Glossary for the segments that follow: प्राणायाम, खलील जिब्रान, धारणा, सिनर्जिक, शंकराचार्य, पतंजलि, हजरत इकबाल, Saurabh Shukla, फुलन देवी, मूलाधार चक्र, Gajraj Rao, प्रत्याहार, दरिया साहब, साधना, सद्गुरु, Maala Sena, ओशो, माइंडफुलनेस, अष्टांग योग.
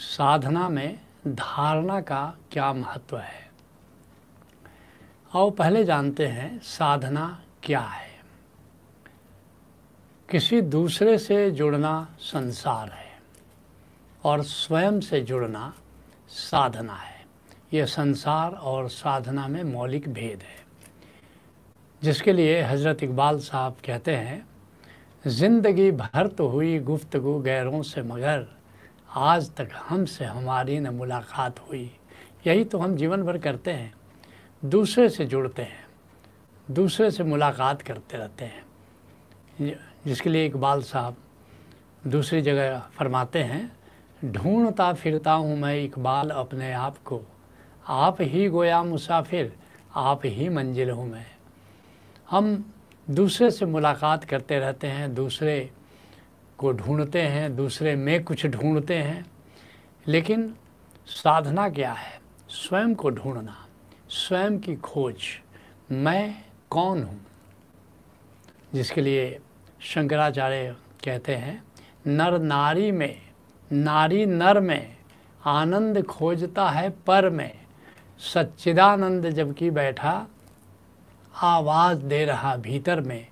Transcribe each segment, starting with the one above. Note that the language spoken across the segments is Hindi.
साधना में धारणा का क्या महत्व है। आओ पहले जानते हैं साधना क्या है। किसी दूसरे से जुड़ना संसार है और स्वयं से जुड़ना साधना है। यह संसार और साधना में मौलिक भेद है, जिसके लिए हजरत इकबाल साहब कहते हैं, ज़िंदगी भर तो हुई गुफ्तगू गैरों से, मगर आज तक हमसे हमारी न मुलाकात हुई। यही तो हम जीवन भर करते हैं, दूसरे से जुड़ते हैं, दूसरे से मुलाकात करते रहते हैं। जिसके लिए इकबाल साहब दूसरी जगह फरमाते हैं, ढूंढता फिरता हूँ मैं इकबाल अपने आप को, आप ही गोया मुसाफिर आप ही मंजिल हूँ मैं। हम दूसरे से मुलाकात करते रहते हैं, दूसरे को ढूंढते हैं, दूसरे में कुछ ढूंढते हैं, लेकिन साधना क्या है? स्वयं को ढूंढना, स्वयं की खोज, मैं कौन हूँ। जिसके लिए शंकराचार्य कहते हैं, नर नारी में, नारी नर में, आनंद खोजता है पर में, सच्चिदानंद जबकि बैठा आवाज़ दे रहा भीतर में,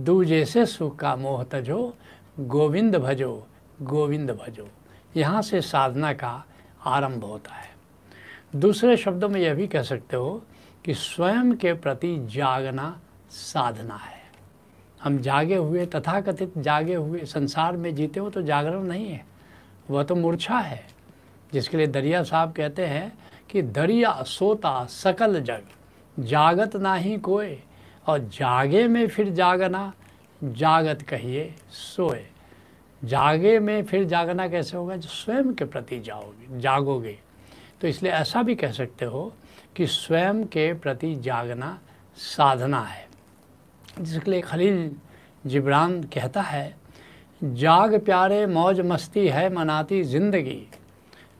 दूजे से सुख का मोह तजो, गोविंद भजो गोविंद भजो। यहाँ से साधना का आरंभ होता है। दूसरे शब्दों में यह भी कह सकते हो कि स्वयं के प्रति जागना साधना है। हम जागे हुए, तथाकथित जागे हुए संसार में जीते हो तो जागरण नहीं है, वह तो मूर्छा है। जिसके लिए दरिया साहब कहते हैं कि दरिया सोता सकल जग, जागत ना ही कोई, और जागे में फिर जागना जागत कहिए सोए। जागे में फिर जागना कैसे होगा? जो स्वयं के प्रति जाओगे, जागोगे। तो इसलिए ऐसा भी कह सकते हो कि स्वयं के प्रति जागना साधना है। जिसके लिए खलील जिब्रान कहता है, जाग प्यारे मौज मस्ती है मनाती ज़िंदगी,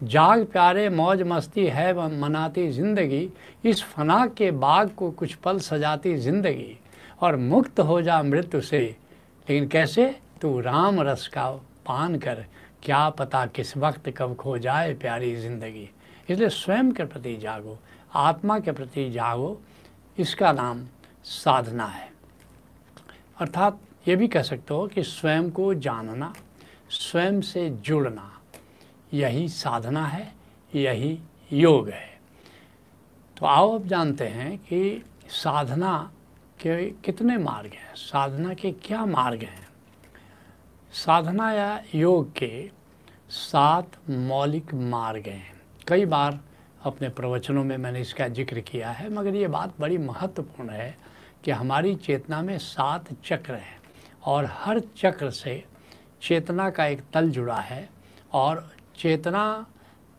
जाग प्यारे मौज मस्ती है मनाती ज़िंदगी, इस फना के बाग को कुछ पल सजाती ज़िंदगी, और मुक्त हो जा मृत्यु से, लेकिन कैसे? तू राम रस का पान कर, क्या पता किस वक्त कब खो जाए प्यारी ज़िंदगी। इसलिए स्वयं के प्रति जागो, आत्मा के प्रति जागो, इसका नाम साधना है। अर्थात ये भी कह सकते हो कि स्वयं को जानना, स्वयं से जुड़ना, यही साधना है, यही योग है। तो आओ अब जानते हैं कि साधना के कितने मार्ग हैं, साधना के क्या मार्ग हैं। साधना या योग के 7 मौलिक मार्ग हैं। कई बार अपने प्रवचनों में मैंने इसका जिक्र किया है, मगर ये बात बड़ी महत्वपूर्ण है कि हमारी चेतना में 7 चक्र हैं और हर चक्र से चेतना का एक तल जुड़ा है, और चेतना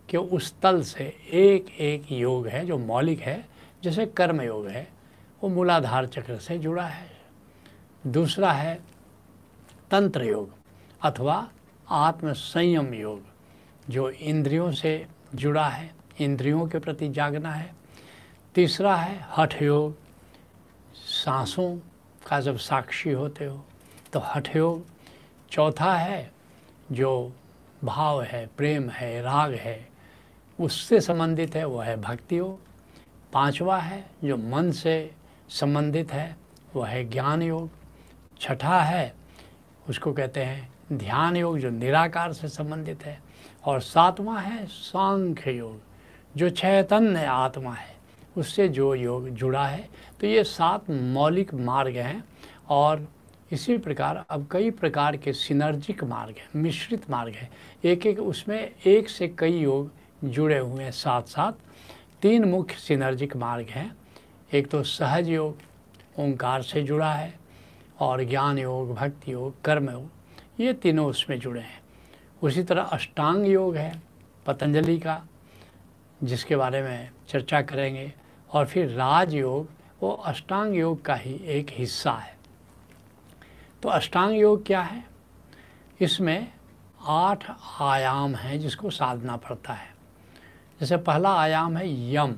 के उस तल से एक एक योग है जो मौलिक है। जैसे कर्म योग है, वो मूलाधार चक्र से जुड़ा है। दूसरा है तंत्र योग अथवा आत्म संयम योग, जो इंद्रियों से जुड़ा है, इंद्रियों के प्रति जागना है। तीसरा है हठ योग, सांसों का जब साक्षी होते हो तो हठ योग। चौथा है जो भाव है, प्रेम है, राग है, उससे संबंधित है, वो है भक्ति योग। पांचवा है जो मन से संबंधित है, वो है ज्ञान योग। छठा है उसको कहते हैं ध्यान योग, जो निराकार से संबंधित है। और 7वां है सांख्य योग, जो चैतन्य आत्मा है, उससे जो योग जुड़ा है। तो ये 7 मौलिक मार्ग हैं, और इसी प्रकार अब कई प्रकार के सिनर्जिक मार्ग हैं, मिश्रित मार्ग हैं। एक एक उसमें एक से कई योग जुड़े हुए हैं, साथ साथ 3 मुख्य सिनर्जिक मार्ग हैं। एक तो सहज योग ओंकार से जुड़ा है, और ज्ञान योग, भक्ति योग, कर्म योग, ये तीनों उसमें जुड़े हैं। उसी तरह अष्टांग योग है पतंजलि का, जिसके बारे में चर्चा करेंगे, और फिर राजयोग, वो अष्टांग योग का ही एक हिस्सा है। तो अष्टांग योग क्या है? इसमें 8 आयाम हैं जिसको साधना पड़ता है। जैसे पहला आयाम है यम,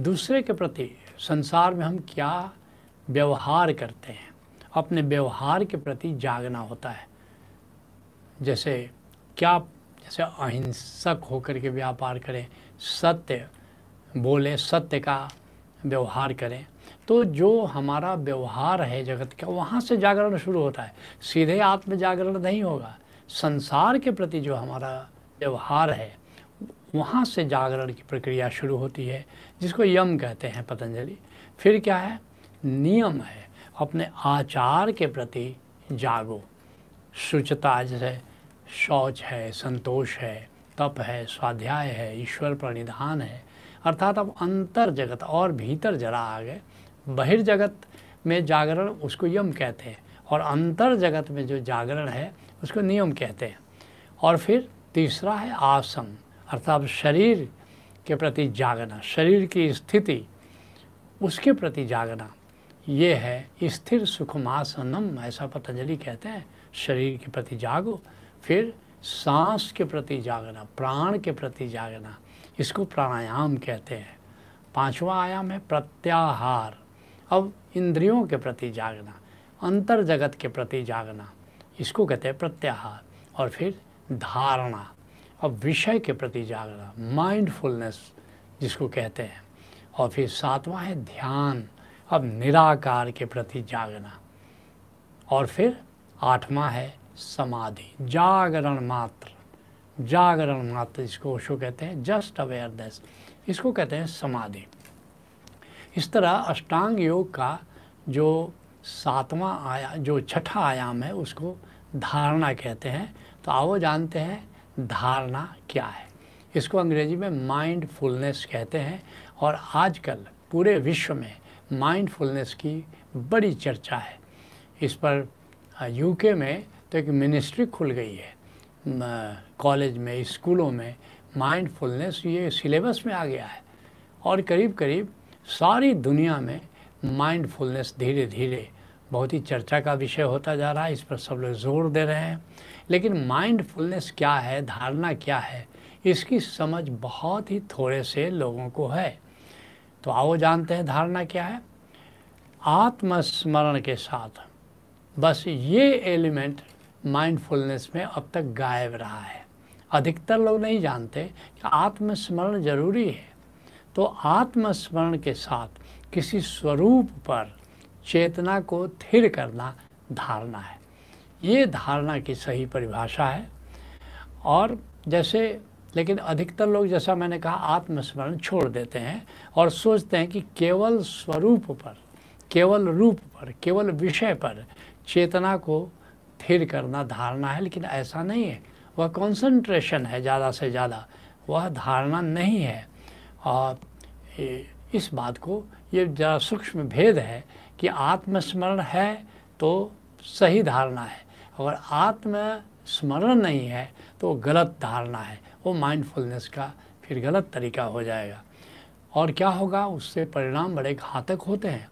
दूसरे के प्रति संसार में हम क्या व्यवहार करते हैं, अपने व्यवहार के प्रति जागना होता है। जैसे क्या जैसे अहिंसक होकर के व्यापार करें, सत्य बोलें, सत्य का व्यवहार करें, तो जो हमारा व्यवहार है जगत का, वहाँ से जागरण शुरू होता है। सीधे आत्म जागरण नहीं होगा, संसार के प्रति जो हमारा व्यवहार है वहाँ से जागरण की प्रक्रिया शुरू होती है, जिसको यम कहते हैं पतंजलि। फिर क्या है, नियम है, अपने आचार के प्रति जागो। शुचिता जैसे शौच है, संतोष है, तप है, स्वाध्याय है, ईश्वर प्रणिधान है, अर्थात अब अंतर जगत और भीतर जरा आ गए। बहिर्जगत में जागरण उसको यम कहते हैं, और अंतर जगत में जो जागरण है उसको नियम कहते हैं। और फिर तीसरा है आसम, अर्थात शरीर के प्रति जागना, शरीर की स्थिति उसके प्रति जागना, ये है स्थिर सुखमासनम, ऐसा पतंजलि कहते हैं। शरीर के प्रति जागो, फिर सांस के प्रति जागना, प्राण के प्रति जागना, इसको प्राणायाम कहते हैं। पांचवा आयाम है प्रत्याहार, अब इंद्रियों के प्रति जागना, अंतर जगत के प्रति जागना, इसको कहते हैं प्रत्याहार। और फिर धारणा, अब विषय के प्रति जागना, माइंडफुलनेस जिसको कहते हैं। और फिर सातवां है ध्यान, अब निराकार के प्रति जागना। और फिर आठवां है समाधि, जागरण मात्र, जागरण मात्र इसको ओशो कहते हैं, जस्ट अवेयरनेस, इसको कहते हैं समाधि। इस तरह अष्टांग योग का जो सातवां आयाम, जो छठा आयाम है, उसको धारणा कहते हैं। तो आओ जानते हैं धारणा क्या है। इसको अंग्रेजी में माइंडफुलनेस कहते हैं, और आजकल पूरे विश्व में माइंडफुलनेस की बड़ी चर्चा है। इस पर यूके में तो एक मिनिस्ट्री खुल गई है, कॉलेज में, स्कूलों में माइंडफुलनेस ये सिलेबस में आ गया है, और करीब करीब सारी दुनिया में माइंडफुलनेस धीरे धीरे बहुत ही चर्चा का विषय होता जा रहा है। इस पर सब लोग जोर दे रहे हैं। लेकिन माइंडफुलनेस क्या है, धारणा क्या है, इसकी समझ बहुत ही थोड़े से लोगों को है। तो आओ जानते हैं धारणा क्या है। आत्मस्मरण के साथ, बस ये एलिमेंट माइंडफुलनेस में अब तक गायब रहा है। अधिकतर लोग नहीं जानते कि आत्मस्मरण जरूरी है। तो आत्मस्मरण के साथ किसी स्वरूप पर चेतना को स्थिर करना धारणा है। ये धारणा की सही परिभाषा है। और जैसे, लेकिन अधिकतर लोग, जैसा मैंने कहा, आत्मस्मरण छोड़ देते हैं और सोचते हैं कि केवल स्वरूप पर, केवल रूप पर, केवल विषय पर चेतना को स्थिर करना धारणा है। लेकिन ऐसा नहीं है। वह कंसंट्रेशन है ज़्यादा से ज़्यादा, वह धारणा नहीं है। और इस बात को, ये ज़रा सूक्ष्म भेद है कि आत्मस्मरण है तो सही धारणा है, अगर आत्मस्मरण नहीं है तो गलत धारणा है। वो माइंडफुलनेस का फिर गलत तरीका हो जाएगा। और क्या होगा, उससे परिणाम बड़े घातक होते हैं।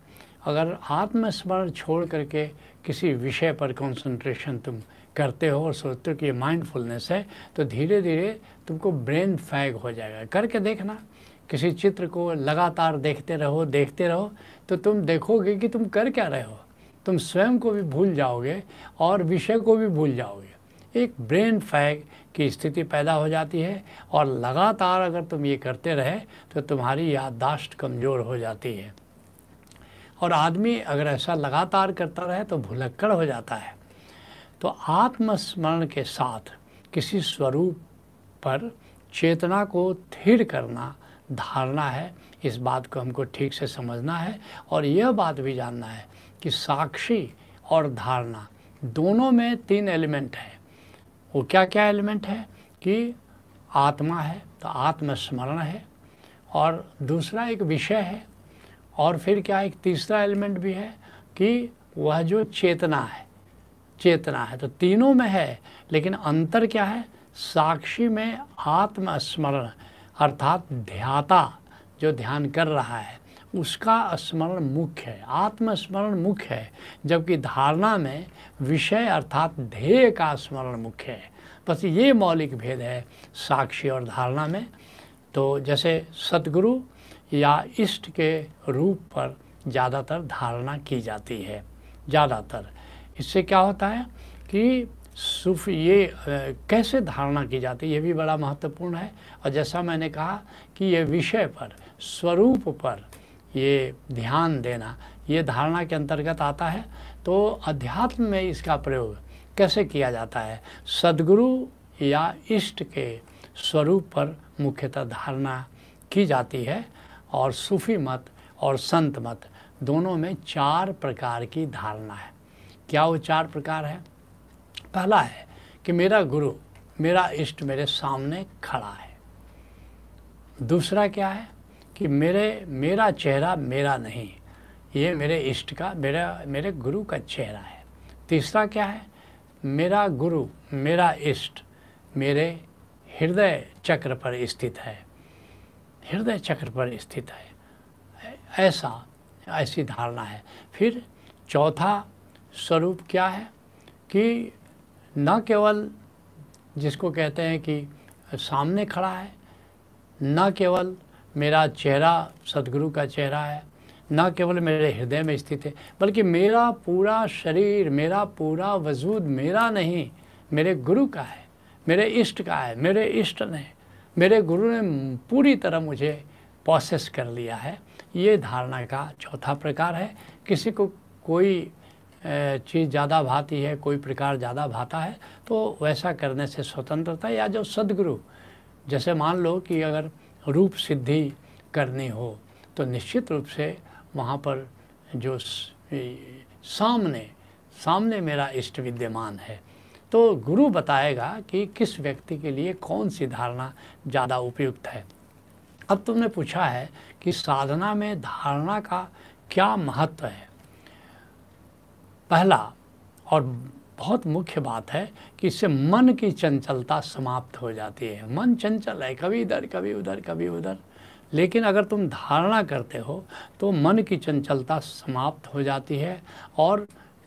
अगर आत्मस्मरण छोड़ करके किसी विषय पर कंसंट्रेशन तुम करते हो और सोचते हो कि ये माइंडफुलनेस है, तो धीरे धीरे तुमको ब्रेन फैग हो जाएगा। करके देखना, किसी चित्र को लगातार देखते रहो, तो तुम देखोगे कि तुम कर क्या रहे हो। तुम स्वयं को भी भूल जाओगे और विषय को भी भूल जाओगे। एक ब्रेन फैग की स्थिति पैदा हो जाती है, और लगातार अगर तुम ये करते रहे तो तुम्हारी याददाश्त कमज़ोर हो जाती है। और आदमी अगर ऐसा लगातार करता रहे तो भुलक्कड़ हो जाता है। तो आत्मस्मरण के साथ किसी स्वरूप पर चेतना को स्थिर करना धारणा है। इस बात को हमको ठीक से समझना है, और यह बात भी जानना है कि साक्षी और धारणा दोनों में तीन एलिमेंट है। वो क्या क्या एलिमेंट है कि आत्मा है तो आत्मस्मरण है, और दूसरा एक विषय है, और फिर क्या एक तीसरा एलिमेंट भी है कि वह जो चेतना है। तो तीनों में है, लेकिन अंतर क्या है, साक्षी में आत्मस्मरण अर्थात ध्याता जो ध्यान कर रहा है उसका स्मरण मुख्य है, आत्मस्मरण मुख्य है, जबकि धारणा में विषय अर्थात ध्येय का स्मरण मुख्य है। बस ये मौलिक भेद है साक्षी और धारणा में। तो जैसे सद्गुरु या इष्ट के रूप पर ज़्यादातर धारणा की जाती है, ज़्यादातर। इससे क्या होता है कि सूफी ये कैसे धारणा की जाती है, ये भी बड़ा महत्वपूर्ण है। और जैसा मैंने कहा कि ये विषय पर, स्वरूप पर ये ध्यान देना, ये धारणा के अंतर्गत आता है। तो अध्यात्म में इसका प्रयोग कैसे किया जाता है? सद्गुरु या इष्ट के स्वरूप पर मुख्यतः धारणा की जाती है। और सूफी मत और संत मत दोनों में 4 प्रकार की धारणा है। क्या वो 4 प्रकार है? पहला है कि मेरा गुरु, मेरा इष्ट मेरे सामने खड़ा है। दूसरा क्या है कि मेरा चेहरा मेरा नहीं, ये मेरे इष्ट का, मेरे गुरु का चेहरा है। तीसरा क्या है? मेरा गुरु, मेरा इष्ट मेरे हृदय चक्र पर स्थित है, हृदय चक्र पर स्थित है, ऐसी धारणा है। फिर चौथा स्वरूप क्या है कि न केवल जिसको कहते हैं कि सामने खड़ा है, न केवल मेरा चेहरा सद्गुरु का चेहरा है, न केवल मेरे हृदय में स्थित है, बल्कि मेरा पूरा शरीर, मेरा पूरा वजूद मेरा नहीं, मेरे गुरु का है, मेरे इष्ट का है। मेरे इष्ट ने, मेरे गुरु ने पूरी तरह मुझे पॉसेस कर लिया है। ये धारणा का चौथा प्रकार है। किसी को कोई चीज़ ज़्यादा भाती है, कोई प्रकार ज़्यादा भाता है, तो वैसा करने से स्वतंत्रता, या जो सद्गुरु, जैसे मान लो कि अगर रूप सिद्धि करनी हो तो निश्चित रूप से वहाँ पर जो सामने मेरा इष्ट विद्यमान है, तो गुरु बताएगा कि किस व्यक्ति के लिए कौन सी धारणा ज़्यादा उपयुक्त है। अब तुमने पूछा है कि साधना में धारणा का क्या महत्व है। पहला और बहुत मुख्य बात है कि इससे मन की चंचलता समाप्त हो जाती है। मन चंचल है, कभी इधर कभी उधर कभी उधर, लेकिन अगर तुम धारणा करते हो तो मन की चंचलता समाप्त हो जाती है और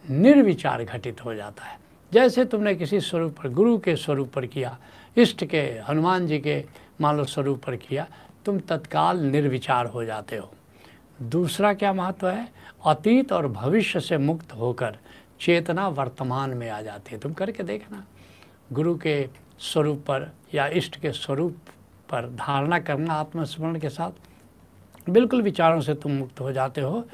निर्विचार घटित हो जाता है। जैसे तुमने किसी स्वरूप पर, गुरु के स्वरूप पर किया, इष्ट के, हनुमान जी के मान लो स्वरूप पर किया, तुम तत्काल निर्विचार हो जाते हो। दूसरा क्या महत्व है? अतीत और भविष्य से मुक्त होकर चेतना वर्तमान में आ जाती है। तुम करके देखना, गुरु के स्वरूप पर या इष्ट के स्वरूप पर धारणा करना आत्मस्मरण के साथ, बिल्कुल विचारों से तुम मुक्त हो जाते हो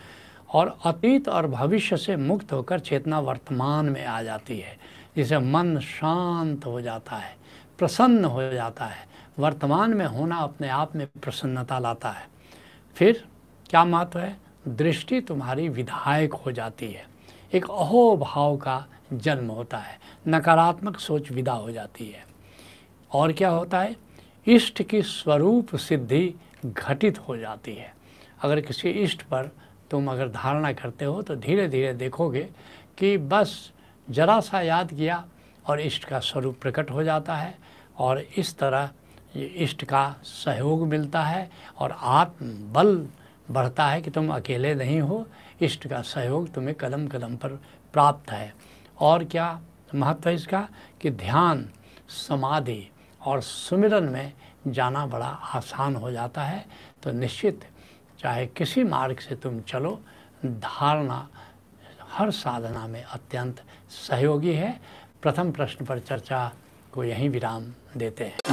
और अतीत और भविष्य से मुक्त होकर चेतना वर्तमान में आ जाती है, जिससे मन शांत हो जाता है, प्रसन्न हो जाता है। वर्तमान में होना अपने आप में प्रसन्नता लाता है। फिर क्या महत्व है? दृष्टि तुम्हारी विधायक हो जाती है, एक अहोभाव का जन्म होता है, नकारात्मक सोच विदा हो जाती है। और क्या होता है? इष्ट की स्वरूप सिद्धि घटित हो जाती है। अगर किसी इष्ट पर तुम अगर धारणा करते हो तो धीरे धीरे देखोगे कि बस जरा सा याद किया और इष्ट का स्वरूप प्रकट हो जाता है, और इस तरह ये इष्ट का सहयोग मिलता है और आत्मबल बढ़ता है कि तुम अकेले नहीं हो, इष्ट का सहयोग तुम्हें कदम कदम पर प्राप्त है। और क्या महत्व है इसका? कि ध्यान, समाधि और सुमिरन में जाना बड़ा आसान हो जाता है। तो निश्चित चाहे किसी मार्ग से तुम चलो, धारणा हर साधना में अत्यंत सहयोगी है। प्रथम प्रश्न पर चर्चा को यहीं विराम देते हैं।